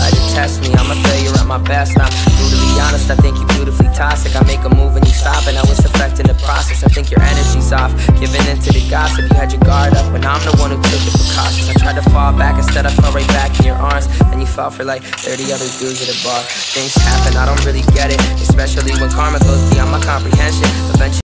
Try to test me, I'm a failure at my best. I'm brutally honest, I think you're beautifully toxic. I make a move and you stop, and I was affecting the process. I think your energy's off, giving into the gossip. You had your guard up, and I'm the one who took the precautions. I tried to fall back, instead I fell right back in your arms. Then you fell for like 30 other dudes at a bar. Things happen, I don't really get it, especially when karma goes beyond my comprehension. Eventually